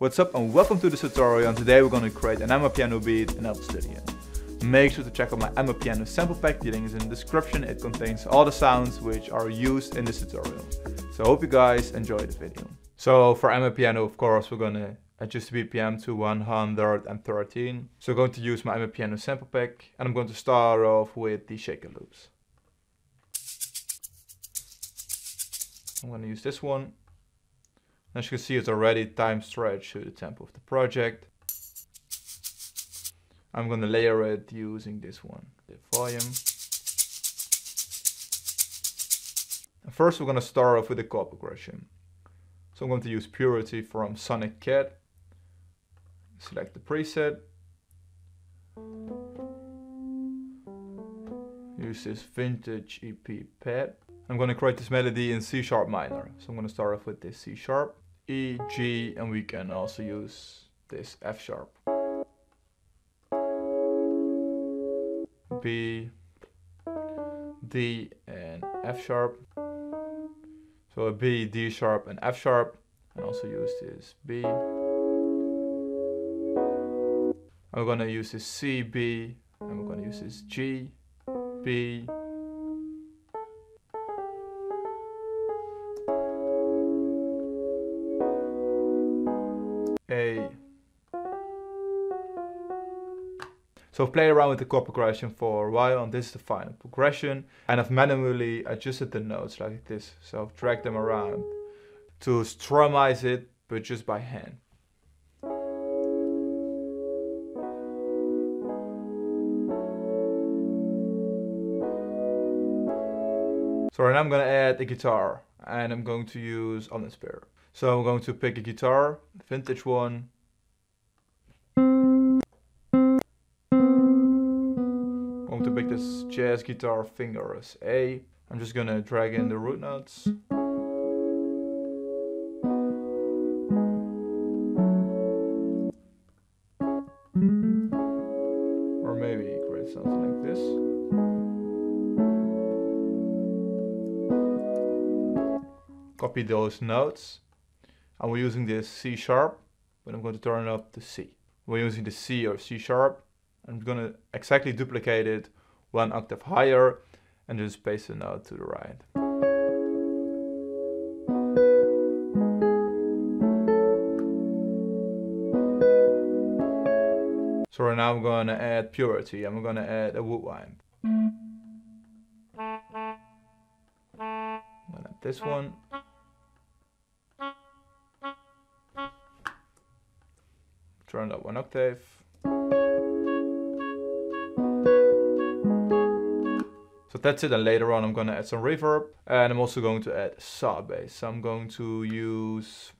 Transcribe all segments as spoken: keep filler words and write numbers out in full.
What's up and welcome to this tutorial, and today we're going to create an Amapiano beat in F L Studio. Make sure to check out my Amapiano sample pack, the link is in the description. It contains all the sounds which are used in this tutorial. So I hope you guys enjoy the video. So for Amapiano, of course, we're going to adjust the B P M to one hundred thirteen. So I'm going to use my Amapiano sample pack and I'm going to start off with the shaker loops. I'm going to use this one. As you can see, it's already time stretched to the tempo of the project. I'm going to layer it using this one, the volume. First, we're going to start off with the chord progression. So I'm going to use Purity from Sonic Cat. Select the preset. Use this vintage E P pad. I'm going to create this melody in C sharp minor. So I'm going to start off with this C sharp, E, G, and we can also use this F sharp, B, D, and F sharp. So a B, D sharp, and F sharp. And also use this B. I'm going to use this C, B, and we're going to use this G, B, A. So I've played around with the chord progression for a while, and this is the final progression, and I've manually adjusted the notes like this. So I've dragged them around to strumize it, but just by hand. So now I'm going to add a guitar, and I'm going to use Uninspired. So I'm going to pick a guitar, a vintage one. I'm going to pick this jazz guitar finger as A. I'm just going to drag in the root notes. Or maybe create something like this. Copy those notes. And we're using this C sharp, but I'm going to turn up the C. We're using the C or C sharp. I'm going to exactly duplicate it one octave higher and just paste the note to the right. So right now I'm going to add Purity, and we're going to add a wood wind. I'm going to add this one. Turn up one octave. So that's it, and later on I'm going to add some reverb, and I'm also going to add sub bass. So I'm going to use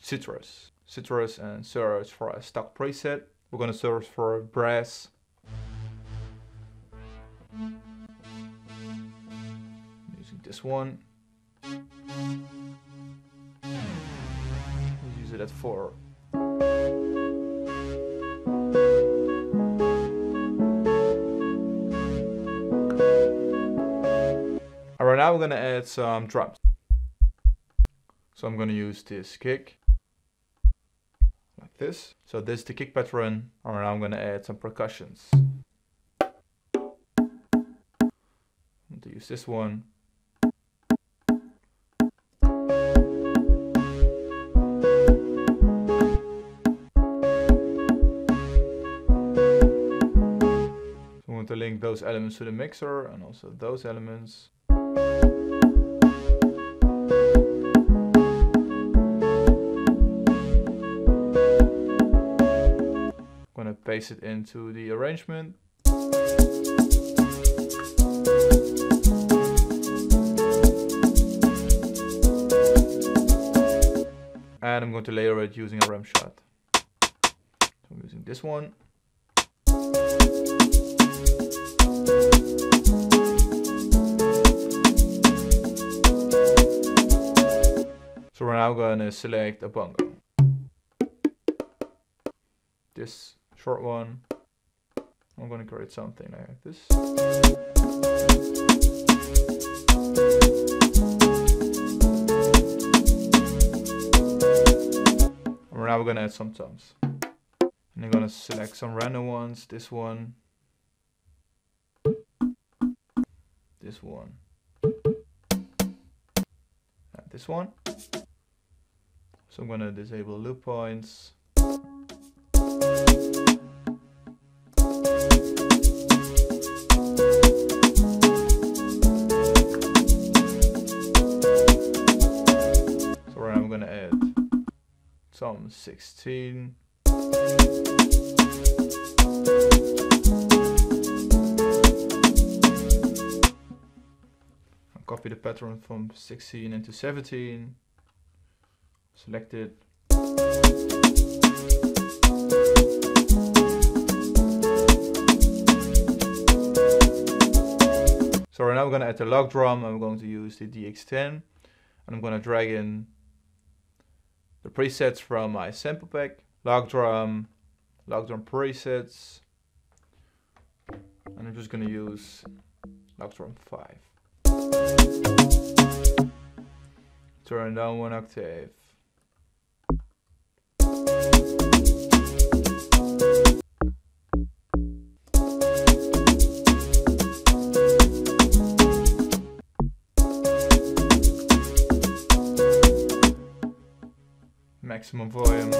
citrus. Citrus and search for a stock preset. We're going to search for brass. I'm using this one. We'll use it at four. Right now we're going to add some drums. So I'm going to use this kick, like this. So this is the kick pattern. And right now I'm going to add some percussions. I'm going to use this one. So I'm going to link those elements to the mixer, and also those elements. Paste it into the arrangement. And I'm going to layer it using a rim shot. So I'm using this one. So we're now going to select a bongo. This short one. I'm going to create something like this. We're now we're gonna add some toms. And I'm gonna select some random ones, this one, this one, and this one. So I'm gonna disable loop points. Tom sixteen. I'll copy the pattern from sixteen into seventeen. Select it. So right now we're going to add the log drum. I'm going to use the D X ten and I'm going to drag in the presets from my sample pack, log drum, log drum presets, and I'm just going to use log drum five. Turn down one octave. Maximum volume. So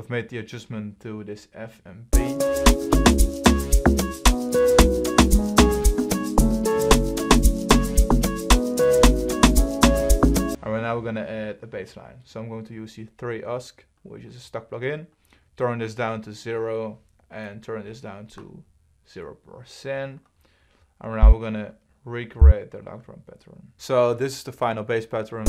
I've made the adjustment to this F and B. Alright, now we're gonna add a bass line. So I'm going to use the three osc, which is a stock plugin. Turn this down to zero and turn this down to zero percent. And now we're gonna recreate the log drum pattern. So this is the final bass pattern.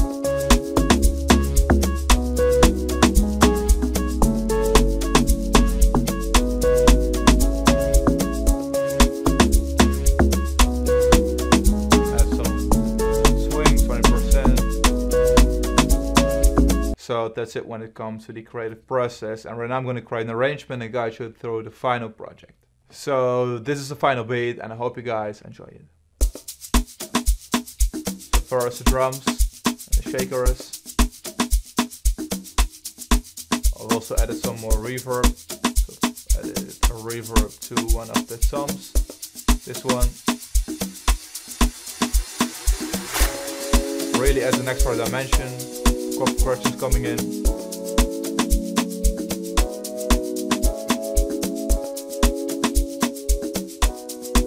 So that's it when it comes to the creative process, and right now I'm going to create an arrangement and guide you through the final project. So this is the final beat and I hope you guys enjoy it. So first the drums and the shakers. I've also added some more reverb. So added a reverb to one of the toms. This one. Really adds an extra dimension. Couple questions coming in.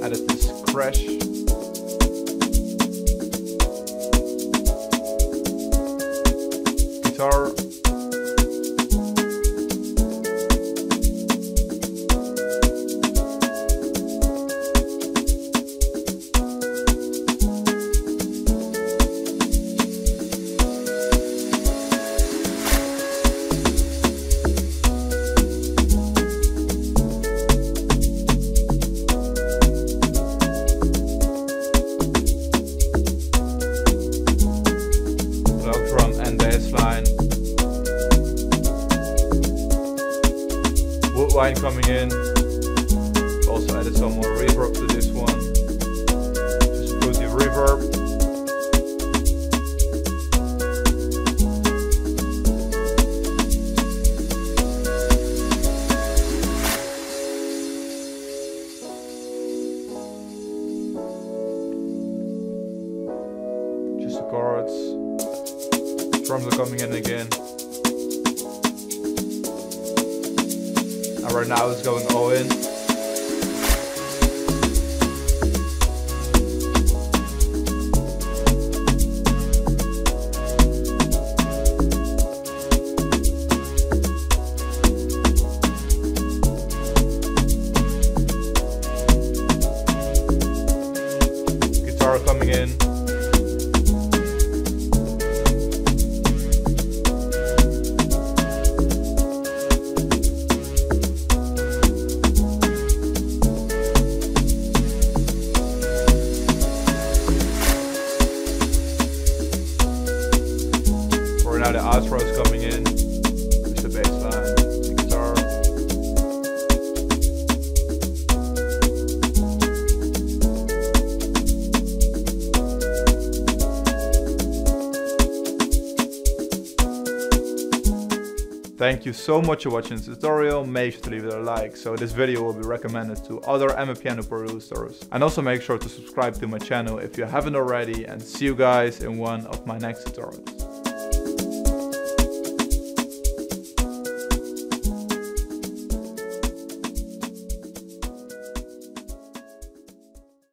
Added this crash. Guitar. Line coming in, also added some more reverb to this one, just Purity reverb, just the chords, drums are coming in again. Right now it's going all in. Guitar coming in. Thank you so much for watching this tutorial. Make sure to leave it a like so this video will be recommended to other Amapiano producers. And also make sure to subscribe to my channel if you haven't already, and see you guys in one of my next tutorials.